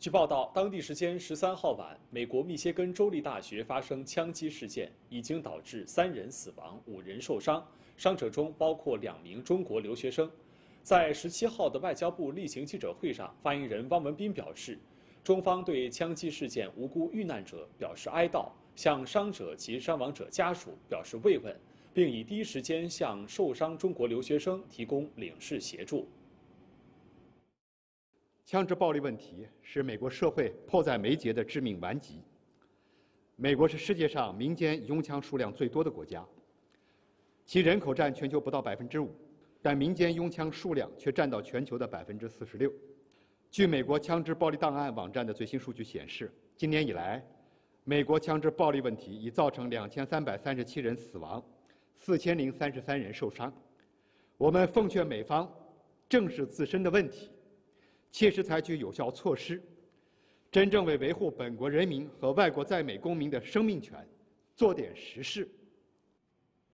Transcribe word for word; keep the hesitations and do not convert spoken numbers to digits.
据报道，当地时间十三号晚，美国密歇根州立大学发生枪击事件，已经导致三人死亡，五人受伤，伤者中包括两名中国留学生。在十七号的外交部例行记者会上，发言人汪文斌表示，中方对枪击事件无辜遇难者表示哀悼，向伤者及伤亡者家属表示慰问，并已第一时间向受伤中国留学生提供领事协助。 枪支暴力问题是美国社会迫在眉睫的致命顽疾。美国是世界上民间拥枪数量最多的国家，其人口占全球不到百分之五，但民间拥枪数量却占到全球的百分之四十六。据美国枪支暴力档案网站的最新数据显示，今年以来，美国枪支暴力问题已造成两千三百三十七人死亡，四千零三十三人受伤。我们奉劝美方正视自身的问题， 切实采取有效措施，真正为维护本国人民和外国在美公民的生命权做点实事。